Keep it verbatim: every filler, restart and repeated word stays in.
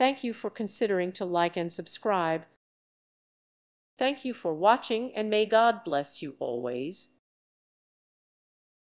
Thank you for considering to like and subscribe. Thank you for watching, and may God bless you always.